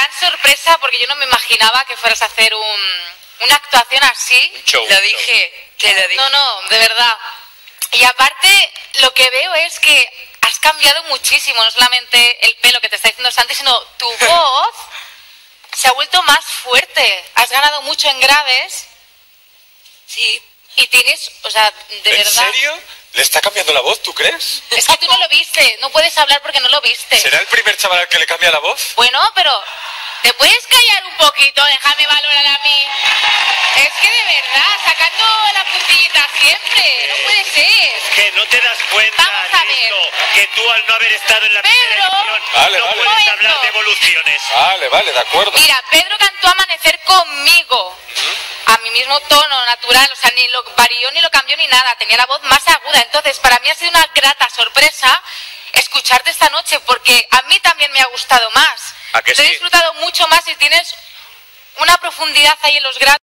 gran sorpresa, porque yo no me imaginaba que fueras a hacer una actuación así. Un show, lo dije, te lo dije. No, no, de verdad. Y aparte, lo que veo es que has cambiado muchísimo, no solamente el pelo que te está diciendo Santi, sino tu voz se ha vuelto más fuerte. Has ganado mucho en graves. Sí. Y tienes, o sea, de verdad. ¿En serio? ¿Le está cambiando la voz, tú crees? Es que tú no lo viste, no puedes hablar porque no lo viste. ¿Será el primer chaval al que le cambia la voz? Bueno, pero ¿te puedes callar un poquito? Déjame valorar a mí. Es que de verdad, sacando la puntillita siempre, no puede ser. Es que no te das cuenta, Listo, que tú al no haber estado en la primera edición, no puedes hablar de evoluciones. Vale, de acuerdo. Mira, Pedro cantó Amanecer conmigo, a mi mismo tono natural, o sea, ni lo varió ni lo cambió ni nada, tenía la voz más aguda. Entonces, para mí ha sido una grata sorpresa escucharte esta noche, porque a mí también me ha gustado más. Te he disfrutado mucho más y tienes una profundidad ahí en los graves.